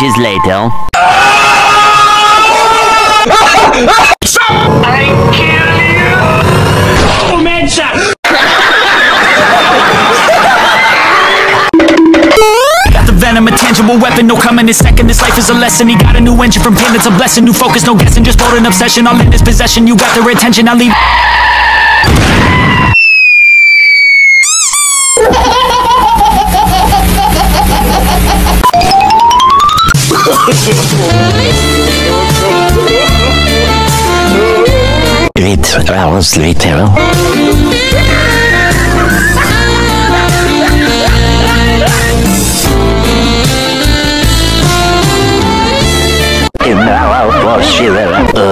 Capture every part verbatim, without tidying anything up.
inches later. I kill you! Comienza! Got the venom, a tangible weapon, no coming in second. This life is a lesson. He got a new engine from pain, it's a blessing. New focus, no guessing, just bold an obsession. All in his possession, you got their attention, I'll leave. Eight hours later. And now I'll wash you out. Uh.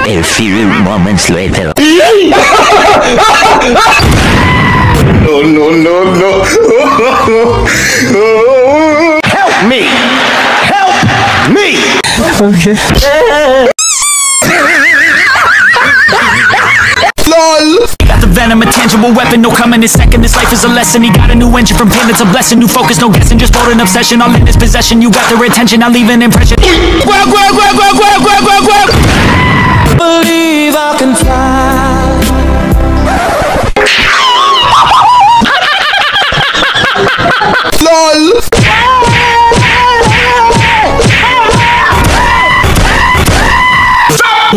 A few moments later. No, no, no, no. Help me! Help me! Okay. LOL! Venom, a tangible weapon, no coming in second. This life is a lesson. He got a new engine from pain, it's a blessing. New focus, no guessing, just bold an obsession. All in his possession, you got their attention, I'll leave an impression. Grab, grab, grab, grab, grab, grab, grab, grab. Believe I can fly. LOL. Oh,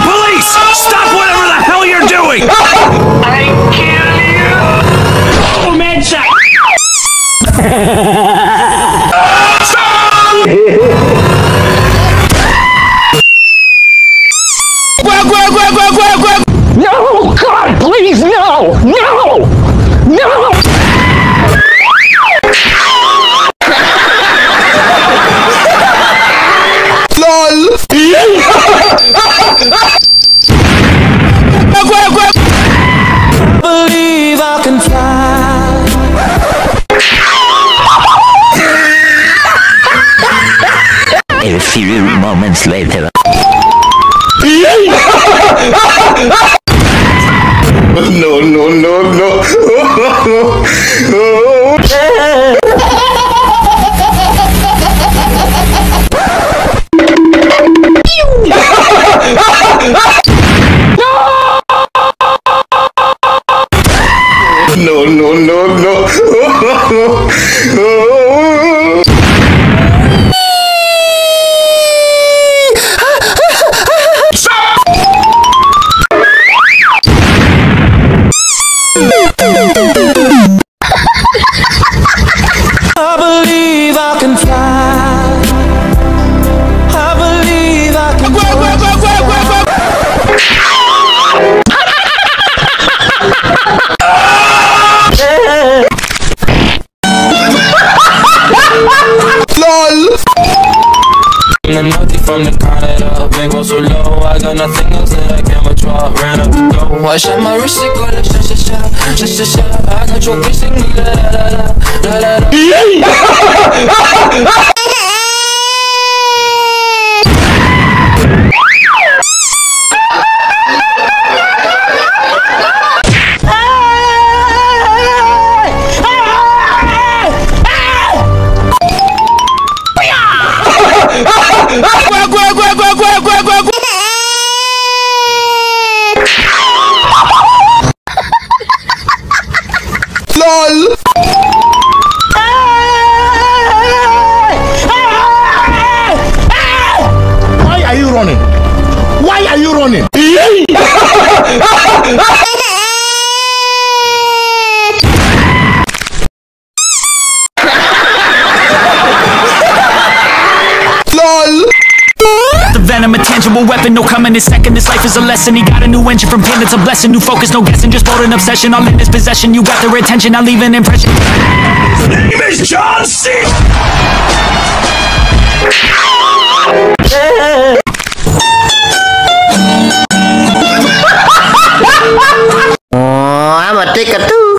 Police, stop whatever the hell you're doing. I kill you. Comienza. No, God, please, no, no, no. Believe I can fly. A few moments later. No, no, no, no. Oh. No, no, no, no. Oh. I believe I can fly. I believe I can fly. From the car that up, they go so low. I got nothing else that I can't withdraw. Ran up the door. I shot my wrist, it got a shot, shot, shot, shot, shot, shot. I got your bitch singing la la la la la la la. LOL Why are you running? Why are you running? LOL Venom, a tangible weapon, no coming in second. This life is a lesson. He got a new engine from pain, it's a blessing. New focus, no guessing, just bold an obsession. All in his possession, you got the retention, I'll leave an impression. His name is John C. Oh, I'm a ticker too.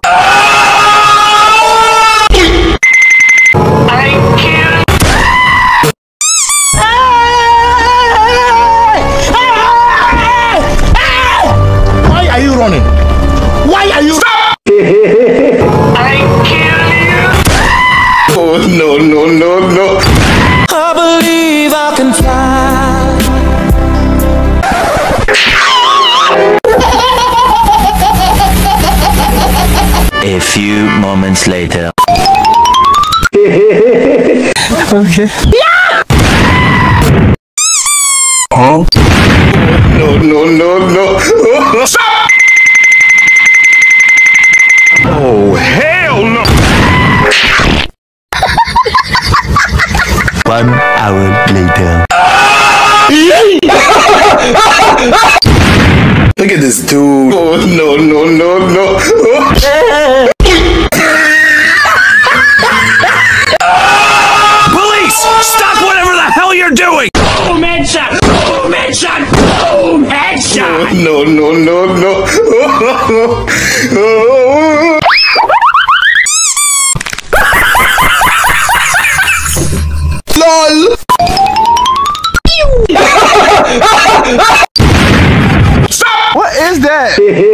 Why are you? I kill you. Oh no no no no! I believe I can fly. A few moments later. Okay. Yeah! Oh no no no no! Oh, hell no! One hour later. Look at this dude. Oh, no, no, no, no. Police! Stop whatever the hell you're doing! Boom, headshot! Boom, headshot! Boom, headshot! No, no, no, no. Oh. LOL Stop! What is that?